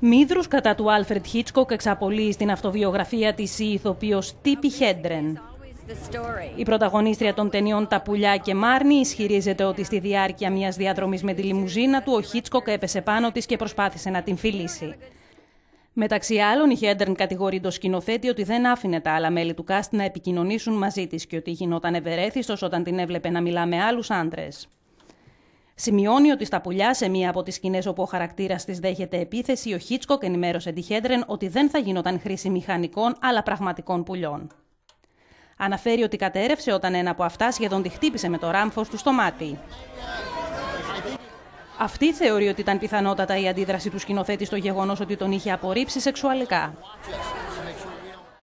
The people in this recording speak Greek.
Μύδρους κατά του Alfred Hitchcock εξαπολύει στην αυτοβιογραφία της η ηθοποιός Tippi Hedren. Η πρωταγωνίστρια των ταινιών «Τα Πουλιά» και «Μάρνη» ισχυρίζεται ότι στη διάρκεια μιας διαδρομής με τη λιμουζίνα του ο Hitchcock έπεσε πάνω της και προσπάθησε να την φιλήσει. Μεταξύ άλλων, η Hedren κατηγορεί τον σκηνοθέτη ότι δεν άφηνε τα άλλα μέλη του κάστ να επικοινωνήσουν μαζί της και ότι γινόταν ευερέθιστος όταν την έβλεπε να μιλά με άλλους άντρες. Σημειώνει ότι στα Πουλιά, σε μία από τις σκηνές όπου ο χαρακτήρας της δέχεται επίθεση, ο Hitchcock ενημέρωσε τη Hedren ότι δεν θα γινόταν χρήση μηχανικών αλλά πραγματικών πουλιών. Αναφέρει ότι κατέρευσε όταν ένα από αυτά σχεδόν τη χτύπησε με το ράμφος του στο μάτι. Αυτή θεωρεί ότι ήταν πιθανότατα η αντίδραση του σκηνοθέτη στο γεγονός ότι τον είχε απορρίψει σεξουαλικά.